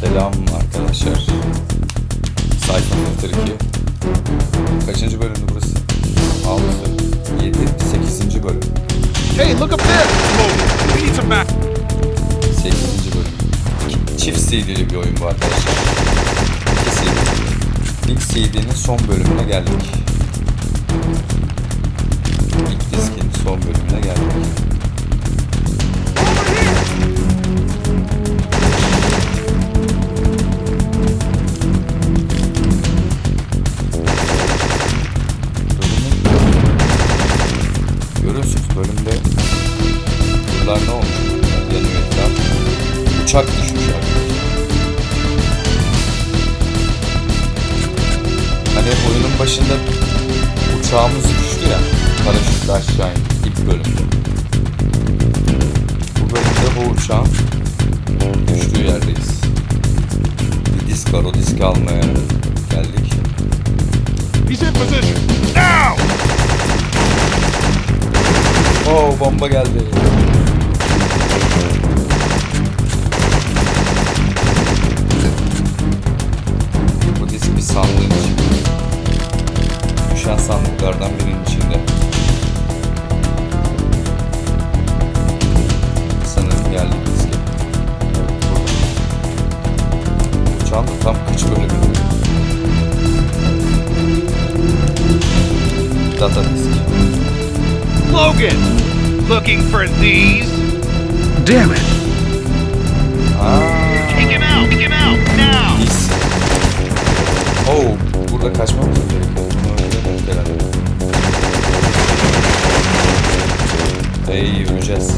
Selam arkadaşlar. Syphon Filter 2. Kaçıncı bölümdü burası? 6, 7, 8. bölüm. Hey, look up there! We need some map. 8. bölüm. Çift CD'li bir oyun bu arkadaşlar. 2 CD'li. İlk CD'nin son bölümüne geldik. İlk diskin son bölümüne geldik. Görüyorsunuz bölümde bunlar ne olmuş? Yanıyor etraf. Uçak düşmüş arkadaşlar. Hani oyunun başında uçağımız düştü ya, paraşütle aşağı indi ilk bölümde. Bu bölümde bu uçağın düştüğü yerdeyiz. Bir disk var, o diski almaya geldik. Oo, bomba geldi. Bu disk bir sandığın içinde. Düşen sandıklardan birinin içinde. Sanırım geldi disk. Uçağın da tam kaç bölümü? Data disk. Logan! Looking for these? Damn it! Take him out! Take him out! Now! Yes. Oh, burada kaçmamız gerekiyor. Hey, öleceğiz.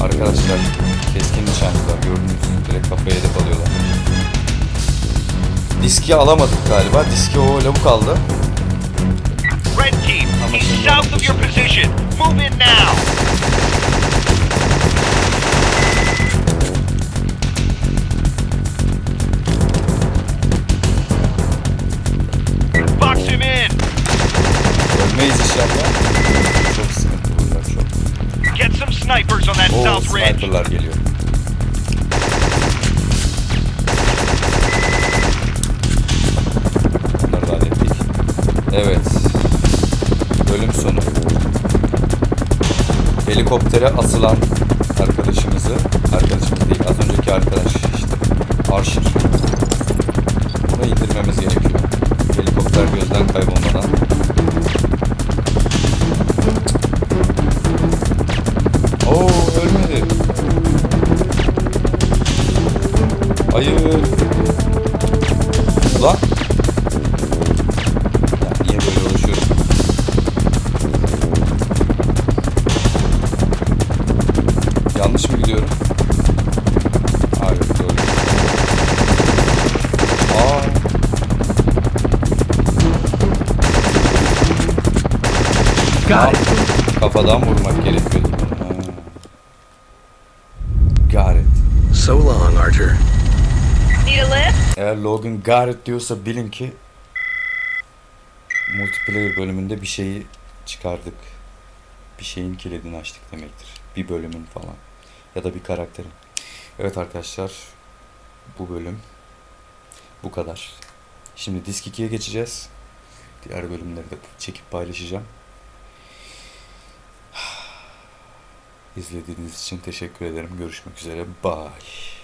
Arkadaşlar, keskin nişancılar, gördünüz. Direkt kafaya hedef alıyorlar. Diski alamadık galiba. Diski o lavuk aldı. Red team, he's south of your position. Move in now. Box him in. Ölmeyiz inşallah. Çok sıkıntı bunlar, çok. Get some snipers on that south ridge. Oo, sniperlar geliyor. Bunları hallettik. Evet. Bölüm sonu. Helikoptere asılan arkadaşımız değil, az önceki arkadaş işte, Archer. Bunu indirmemiz gerekiyor. Helikopter gözden kaybolmadan. Oo, ölmedi. Hayır. Ulan. Yanlış mı gidiyorum? Hayır, doğru. Aa. Gari. Kafadan vurmak gerekiyordu. Gari. So long, Archer. Need a lift? Eğer Logan Gari diyorsa bilin ki multiplayer bölümünde bir şeyi çıkardık. Bir şeyin kilidini açtık demektir. Bir bölümün falan. Ya da bir karakterin. Evet arkadaşlar. Bu bölüm bu kadar. Şimdi disk 2'ye geçeceğiz. Diğer bölümleri de çekip paylaşacağım. İzlediğiniz için teşekkür ederim. Görüşmek üzere. Bye.